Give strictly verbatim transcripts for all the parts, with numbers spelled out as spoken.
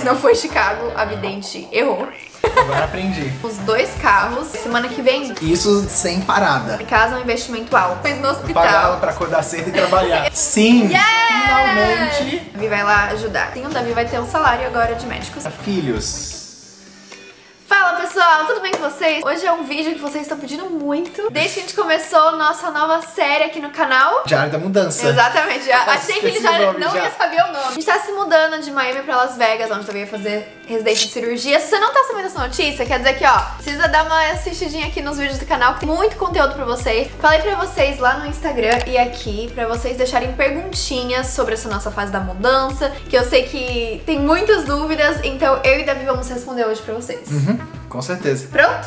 mas não foi Chicago, a vidente errou. Agora aprendi. Os dois carros, semana que vem. Isso sem parada. Em casa é um investimento alto. Mas no hospital. Pagar ela pra acordar cedo e trabalhar. Sim! Yeah! Finalmente! Davi vai lá ajudar. Sim, o Davi vai ter um salário agora de médicos. Filhos. Fala pessoal, tudo bem com vocês? Hoje é um vídeo que vocês estão pedindo muito desde que a gente começou nossa nova série aqui no canal, Diário da Mudança. Exatamente, achei que ele já nome, não já. ia saber o nome. A gente tá se mudando de Miami pra Las Vegas, onde também ia fazer residência de cirurgia. Se você não tá sabendo essa notícia, quer dizer que ó, precisa dar uma assistidinha aqui nos vídeos do canal, que tem muito conteúdo pra vocês. Falei pra vocês lá no Instagram e aqui, pra vocês deixarem perguntinhas sobre essa nossa fase da mudança, que eu sei que tem muitas dúvidas, então eu e Davi vamos responder hoje pra vocês. Uhum. Com certeza. Pronto?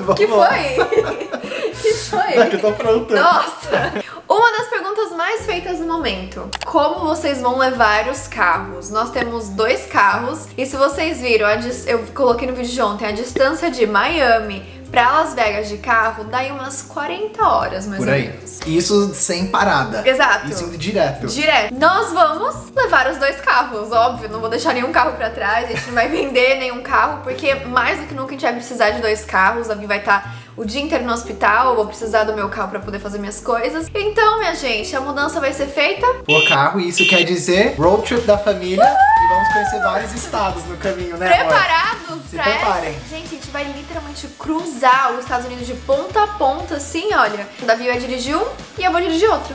Vamos que lá. foi? que foi? É que eu tô pronta. Nossa! Uma das perguntas mais feitas no momento. Como vocês vão levar os carros? Nós temos dois carros. E se vocês viram, eu coloquei no vídeo de ontem, a distância de Miami pra Las Vegas de carro, dá aí umas quarenta horas, mais Por ou aí. menos. Isso sem parada. Exato. Isso indo direto. Direto. Nós vamos levar os dois carros, óbvio. Não vou deixar nenhum carro pra trás, a gente não vai vender nenhum carro, porque mais do que nunca a gente vai precisar de dois carros. A Davi vai estar... Tá o dia inteiro no hospital, eu vou precisar do meu carro pra poder fazer minhas coisas. Então, minha gente, a mudança vai ser feita por carro, e isso quer dizer road trip da família. Uhul! E vamos conhecer vários estados no caminho, né? Preparados? Amor? Se pra preparem. Essa? Gente, a gente vai literalmente cruzar os Estados Unidos de ponta a ponta, assim, olha. O Davi vai dirigir um e eu vou dirigir outro.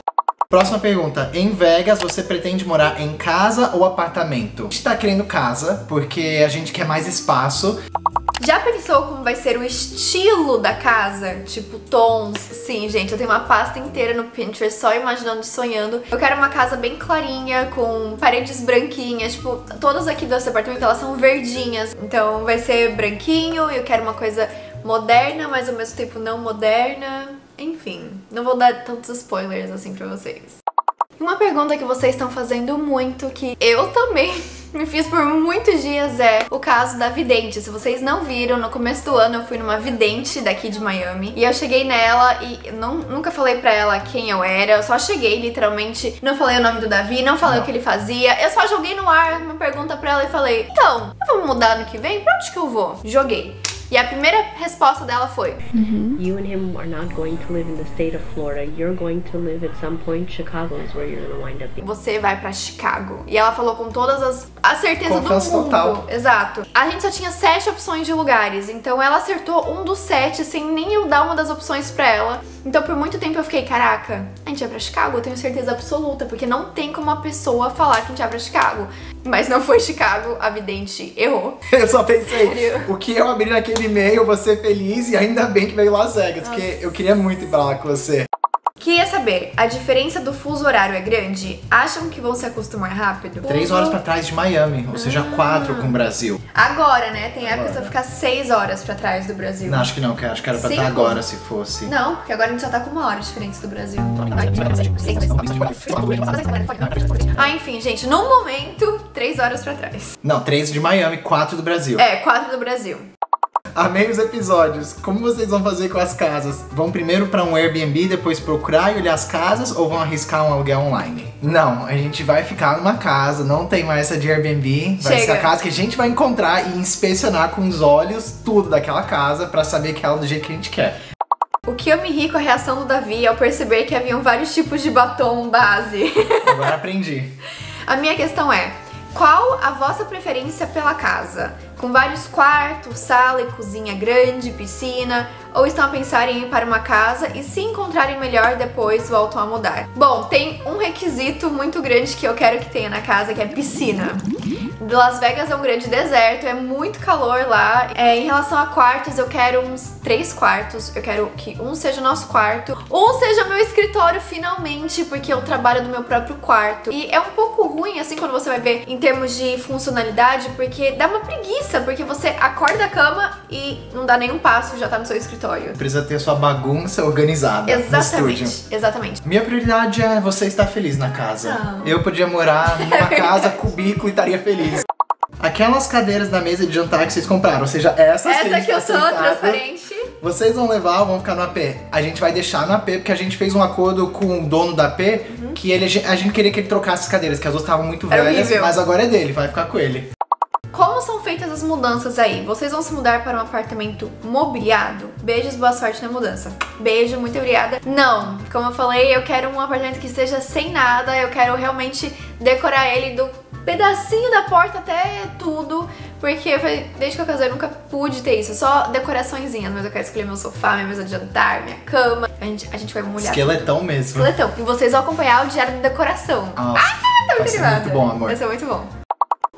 Próxima pergunta. Em Vegas, você pretende morar em casa ou apartamento? A gente tá querendo casa, porque a gente quer mais espaço. Já pensou como vai ser o estilo da casa? Tipo, tons. Sim, gente, eu tenho uma pasta inteira no Pinterest, só imaginando e sonhando. Eu quero uma casa bem clarinha, com paredes branquinhas. Tipo, todas aqui desse apartamento, elas são verdinhas. Então vai ser branquinho, e eu quero uma coisa moderna, mas ao mesmo tempo não moderna. Enfim, não vou dar tantos spoilers assim pra vocês. Uma pergunta que vocês estão fazendo muito, que eu também... me fiz por muitos dias, é o caso da vidente. Se vocês não viram, no começo do ano eu fui numa vidente daqui de Miami, e eu cheguei nela e não, nunca falei pra ela quem eu era. Eu só cheguei, literalmente, não falei o nome do Davi, não falei não. o que ele fazia. Eu só joguei no ar uma pergunta pra ela e falei: então, eu vou mudar ano que vem? Pra onde que eu vou? Joguei. E a primeira resposta dela foi: uhum. You and him are not going to live in the state of Florida. You're going to live at some point. Chicago is where you're going to wind up in. Você vai pra Chicago. E ela falou com todas as a certeza Confiança do mundo. Total. Exato. A gente só tinha sete opções de lugares, então ela acertou um dos sete sem nem eu dar uma das opções pra ela. Então por muito tempo eu fiquei: caraca, a gente vai pra Chicago? Eu tenho certeza absoluta, porque não tem como uma pessoa falar que a gente vai pra Chicago. Mas não foi Chicago, a vidente errou. Eu só pensei, sério? O que eu abri naquele e-mail, você feliz, e ainda bem que veio Las Vegas. Nossa. Porque eu queria muito ir pra lá com você. Queria saber, a diferença do fuso horário é grande? Acham que vão se acostumar rápido? Três horas pra trás de Miami, ou ah. seja, quatro com o Brasil. Agora, né? Tem época que você vai ficar seis horas pra trás do Brasil. Não, acho que não, que acho que era pra Cinco. estar agora, se fosse. Não, porque agora a gente só tá com uma hora de diferença do Brasil. Ah, enfim, gente, no momento, três horas pra trás. Não, três de Miami, quatro do Brasil. É, quatro do Brasil. Amei os episódios. Como vocês vão fazer com as casas? Vão primeiro pra um Airbnb, depois procurar e olhar as casas, ou vão arriscar um aluguel online? Não, a gente vai ficar numa casa, não tem mais essa de Airbnb. Vai Chega. ser a casa que a gente vai encontrar e inspecionar com os olhos tudo daquela casa pra saber que ela é do jeito que a gente quer. O que eu me ri com a reação do Davi ao perceber que haviam vários tipos de batom base. Agora aprendi. A minha questão é: qual a vossa preferência pela casa? Com vários quartos, sala e cozinha grande, piscina? Ou estão a pensar em ir para uma casa e, se encontrarem melhor, depois voltam a mudar? Bom, tem um requisito muito grande que eu quero que tenha na casa, que é piscina. Las Vegas é um grande deserto, é muito calor lá. É, em relação a quartos, eu quero uns três quartos. Eu quero que um seja o nosso quarto, um seja meu escritório, finalmente, porque eu trabalho do meu próprio quarto. E é um pouco ruim, assim, quando você vai ver em termos de funcionalidade, porque dá uma preguiça, porque você acorda da cama e não dá nenhum passo, já tá no seu escritório. Precisa ter sua bagunça organizada. Exatamente, no estúdio. Exatamente. Minha prioridade é você estar feliz na casa. Não. Eu podia morar numa é casa cubículo e estaria feliz. Aquelas cadeiras da mesa de jantar que vocês compraram, ou seja, essas Essa que Essa que eu sou transparente. Vocês vão levar ou vão ficar no A P? A gente vai deixar no A P, porque a gente fez um acordo com o dono da A P, uhum. que ele, a gente queria que ele trocasse as cadeiras, que as outras estavam muito velhas, mas agora é dele, vai ficar com ele. Como são feitas as mudanças aí? Vocês vão se mudar para um apartamento mobiliado? Beijos, boa sorte na mudança. Beijo, muito obrigada. Não, como eu falei, eu quero um apartamento que seja sem nada, eu quero realmente decorar ele do pedacinho da porta até tudo, porque eu falei, desde que eu casei eu nunca pude ter isso, só decoraçõezinhas, mas eu quero escolher meu sofá, minha mesa de jantar, minha cama. A gente, a gente vai molhar. Esqueletão tudo. Mesmo. Esqueletão. E vocês vão acompanhar o Diário da Decoração. Nossa, ah, tá muito animado. Muito bom, amor. Vai ser muito bom.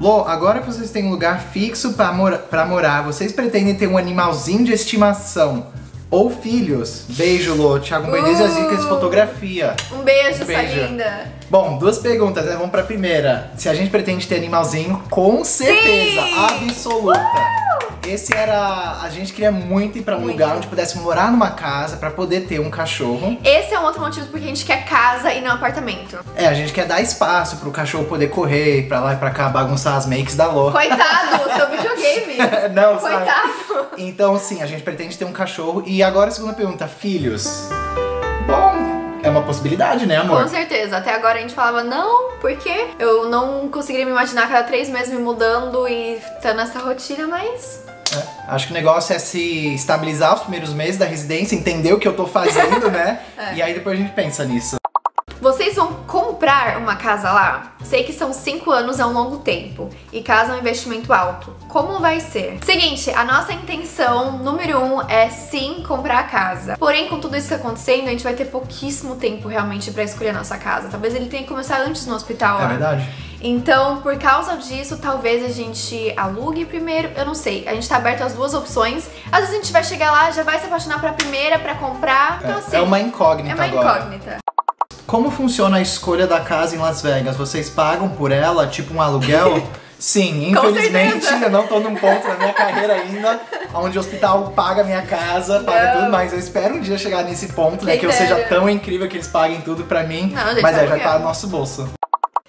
Lô, agora que vocês têm um lugar fixo pra, mora pra morar, vocês pretendem ter um animalzinho de estimação ou filhos? Beijo, Lô. Tiago, uh, beleza as dicas de fotografia. Um beijo, um beijo. Sua linda. Bom, duas perguntas, né? Vamos pra primeira. Se a gente pretende ter animalzinho, com certeza, sim! Absoluta. Uh! Esse era... A gente queria muito ir pra um muito. lugar onde pudesse morar numa casa pra poder ter um cachorro. Esse é um outro motivo porque a gente quer casa e não apartamento. É, a gente quer dar espaço pro cachorro poder correr, pra lá e pra cá, bagunçar as makes da Lô. Coitado, seu videogame. Não, coitado. Sabe? Então, sim, a gente pretende ter um cachorro. E agora a segunda pergunta, filhos. Bom... É uma possibilidade, né, amor? Com certeza. Até agora a gente falava não, porque eu não conseguiria me imaginar cada três meses me mudando e tá nessa rotina, mas... É. Acho que o negócio é se estabilizar os primeiros meses da residência, entender o que eu tô fazendo, né? É. E aí depois a gente pensa nisso. Vocês vão comprar uma casa lá? Sei que são cinco anos, é um longo tempo. E casa é um investimento alto. Como vai ser? Seguinte, a nossa intenção número um é sim comprar a casa. Porém, com tudo isso acontecendo, a gente vai ter pouquíssimo tempo realmente pra escolher a nossa casa. Talvez ele tenha que começar antes no hospital. É verdade. Então, por causa disso, talvez a gente alugue primeiro, eu não sei. A gente tá aberto às duas opções. Às vezes a gente vai chegar lá, já vai se apaixonar pra primeira, pra comprar. Então, é, assim, é uma incógnita agora. É uma incógnita. Agora. Como funciona a escolha da casa em Las Vegas? Vocês pagam por ela, tipo um aluguel? Sim, infelizmente eu não tô num ponto na minha carreira ainda onde o hospital paga minha casa, paga não. tudo, mas eu espero um dia chegar nesse ponto, né, que eu seja tão incrível que eles paguem tudo pra mim, não, não mas é, já tá no nosso bolso.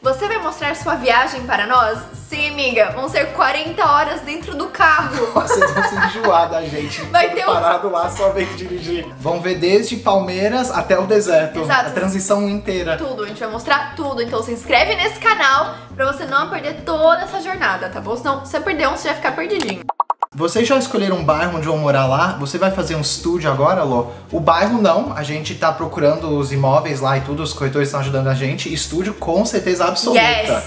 Você vai mostrar sua viagem para nós? Sim, amiga. Vão ser quarenta horas dentro do carro. Vocês vão se enjoar da gente. Vai ter um... parado lá só vem dirigir. Vão ver desde Palmeiras até o deserto. Exato. A transição inteira. Tudo. A gente vai mostrar tudo. Então se inscreve nesse canal para você não perder toda essa jornada, tá bom? Senão se você perder um, você vai ficar perdidinho. Vocês já escolheram um bairro onde vão morar lá? Você vai fazer um estúdio agora, Lô? O bairro não, a gente tá procurando os imóveis lá e tudo, os corretores estão ajudando a gente. Estúdio com certeza absoluta. Yes.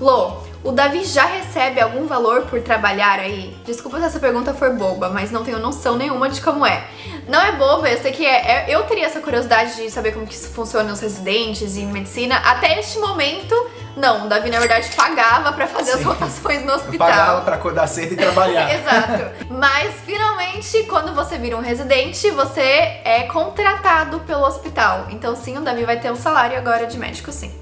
Lô, o Davi já recebe algum valor por trabalhar aí? Desculpa se essa pergunta for boba, mas não tenho noção nenhuma de como é. Não é boba, eu sei que é. Eu teria essa curiosidade de saber como que isso funciona nos residentes e em medicina. Até este momento, não. O Davi, na verdade, pagava pra fazer Sim. as rotações no hospital. Eu pagava pra acordar cedo e trabalhar. Exato. Mas, finalmente, quando você vira um residente, você é contratado pelo hospital. Então, sim, o Davi vai ter um salário agora de médico, sim.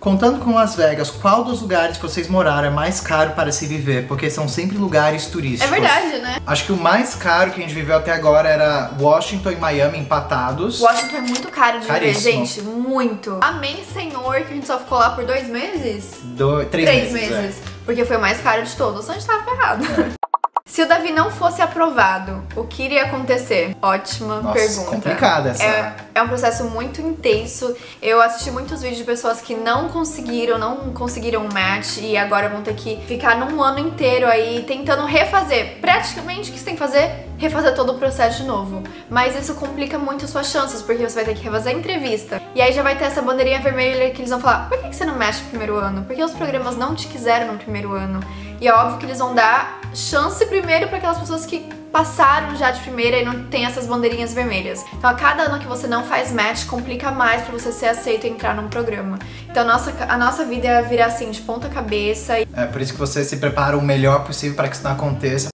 Contando com Las Vegas, qual dos lugares que vocês moraram é mais caro para se viver? Porque são sempre lugares turísticos. É verdade, né? Acho que o mais caro que a gente viveu até agora era Washington e Miami empatados. Washington é muito caro de Caríssimo. viver, gente. Muito. Amém, Senhor, que a gente só ficou lá por dois meses? Do... Três, Três meses. meses. É. Porque foi o mais caro de todos, a gente tava ferrado. É. Se o Davi não fosse aprovado, o que iria acontecer? Ótima Nossa, pergunta. Complicada essa. É, é um processo muito intenso. Eu assisti muitos vídeos de pessoas que não conseguiram, não conseguiram um match e agora vão ter que ficar num ano inteiro aí tentando refazer. Praticamente o que você tem que fazer? Refazer todo o processo de novo. Mas isso complica muito as suas chances, porque você vai ter que refazer a entrevista. E aí já vai ter essa bandeirinha vermelha que eles vão falar: por que você não mexe no primeiro ano? Por que os programas não te quiseram no primeiro ano? E é óbvio que eles vão dar chance primeiro para aquelas pessoas que passaram já de primeira e não tem essas bandeirinhas vermelhas. Então a cada ano que você não faz match, complica mais pra você ser aceito e entrar num programa. Então a nossa, a nossa vida vira assim, de ponta cabeça. É por isso que você se prepara o melhor possível para que isso não aconteça.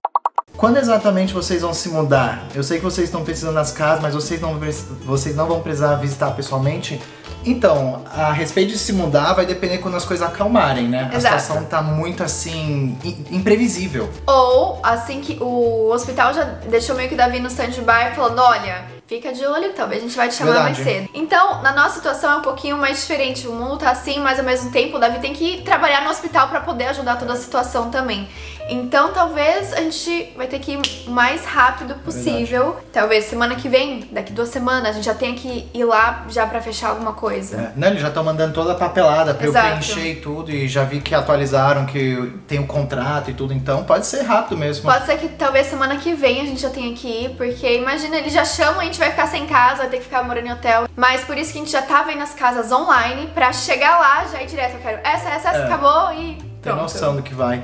Quando exatamente vocês vão se mudar? Eu sei que vocês estão precisando das casas, mas vocês não, vocês não vão precisar visitar pessoalmente? Então, a respeito de se mudar, vai depender quando as coisas acalmarem, né? Exato. A situação tá muito, assim, imprevisível. Ou, assim que o hospital já deixou meio que o Davi no stand-by falando, olha, Fica de olho, talvez a gente vai te chamar Verdade. mais cedo. Então, na nossa situação é um pouquinho mais diferente. O mundo tá assim, mas ao mesmo tempo o Davi tem que trabalhar no hospital pra poder ajudar toda a situação também. Então, talvez a gente vai ter que ir o mais rápido possível. Verdade. Talvez semana que vem, daqui duas semanas, a gente já tenha que ir lá já pra fechar alguma coisa. É. Não, eles já estão mandando toda a papelada pra Exato. eu preencher e tudo. E já vi que atualizaram, que tem o contrato e tudo. Então, pode ser rápido mesmo. Pode ser que talvez semana que vem a gente já tenha que ir. Porque, imagina, eles já chamam, a gente vai ficar sem casa, vai ter que ficar morando em hotel. Mas por isso que a gente já tá vendo as casas online pra chegar lá, já ir direto. Eu quero essa, essa, essa, é. acabou e pronto. Tem noção do que vai.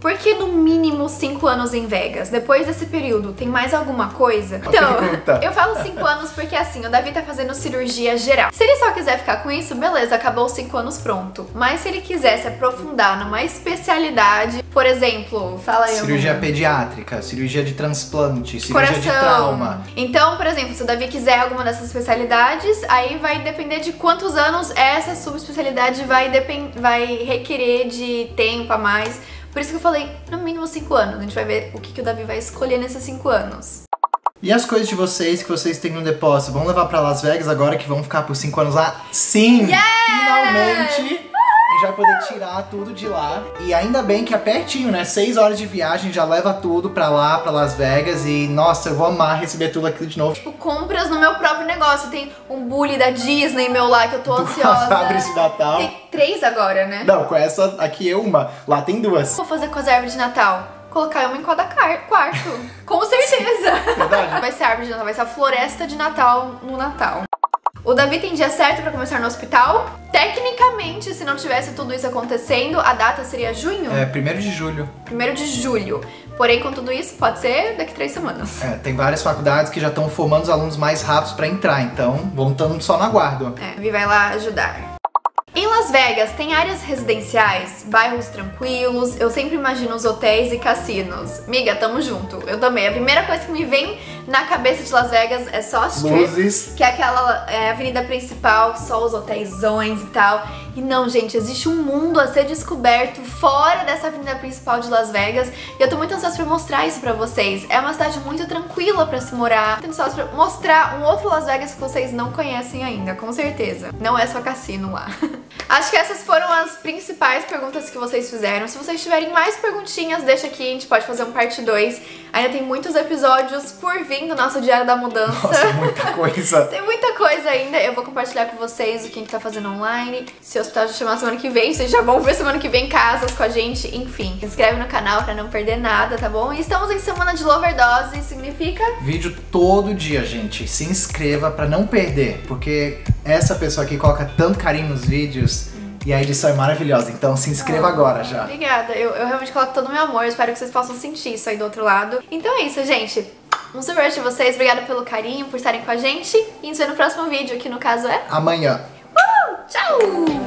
Por que no mínimo cinco anos em Vegas? Depois desse período, tem mais alguma coisa? Então, eu falo cinco anos porque assim, o Davi tá fazendo cirurgia geral. Se ele só quiser ficar com isso, beleza, acabou os cinco anos, pronto. Mas se ele quiser se aprofundar numa especialidade, por exemplo, fala aí... Cirurgia algum... pediátrica, cirurgia de transplante, cirurgia coração. de trauma. Então, por exemplo, se o Davi quiser alguma dessas especialidades, aí vai depender de quantos anos essa subespecialidade vai, depend... vai requerer de tempo a mais. Por isso que eu falei, no mínimo cinco anos. A gente vai ver o que, que o Davi vai escolher nesses cinco anos. E as coisas de vocês que vocês têm no depósito? Vão levar pra Las Vegas agora que vão ficar por cinco anos lá? Sim! Yes! Finalmente! A gente vai poder tirar tudo de lá. E ainda bem que é pertinho, né? seis horas de viagem, já leva tudo pra lá, pra Las Vegas. E, nossa, eu vou amar receber tudo aquilo de novo. Tipo, compras no meu próprio negócio. Tem um bully da Disney, meu lá, que eu tô ansiosa. Duas árvores de Natal. Tem três agora, né? Não, com essa aqui é uma. Lá tem duas. Vou fazer com as árvores de Natal. Colocar uma em cada quarto. Com certeza. Verdade. Vai ser a árvore de Natal, vai ser a floresta de Natal no Natal. O Davi tem dia certo pra começar no hospital? Tecnicamente, se não tivesse tudo isso acontecendo, a data seria junho? É, primeiro de julho. primeiro de julho. Porém, com tudo isso, pode ser daqui a três semanas. É, tem várias faculdades que já estão formando os alunos mais rápidos pra entrar, então vão estando só no aguardo. É, o Davi vai lá ajudar. Em Las Vegas, tem áreas residenciais, bairros tranquilos, eu sempre imagino os hotéis e cassinos. Miga, tamo junto. Eu também. A primeira coisa que me vem na cabeça de Las Vegas é só a Strip, Luzes. que é aquela é, avenida principal, só os hotéisões e tal. E não, gente, existe um mundo a ser descoberto fora dessa avenida principal de Las Vegas. E eu tô muito ansiosa pra mostrar isso pra vocês. É uma cidade muito tranquila pra se morar. Tô ansiosa pra mostrar um outro Las Vegas que vocês não conhecem ainda, com certeza. Não é só cassino lá. Acho que essas foram as principais perguntas que vocês fizeram. Se vocês tiverem mais perguntinhas, deixa aqui, a gente pode fazer um parte dois. Ainda tem muitos episódios por vir do nosso Diário da Mudança. Nossa, muita coisa. Tem muita coisa ainda. Eu vou compartilhar com vocês o que a gente tá fazendo online. Se o hospital já chamar semana que vem, vocês já vão ver semana que vem casas com a gente. Enfim, se inscreve no canal pra não perder nada, tá bom? E estamos em semana de overdose, significa... vídeo todo dia, gente. Se inscreva pra não perder, porque essa pessoa aqui coloca tanto carinho nos vídeos e a edição é maravilhosa, então se inscreva ah, agora já. Obrigada, eu, eu realmente coloco todo o meu amor, espero que vocês possam sentir isso aí do outro lado. Então é isso, gente. Um super beijo de vocês, obrigada pelo carinho, por estarem com a gente e nos vemos no próximo vídeo, que no caso é... amanhã. Uh, tchau!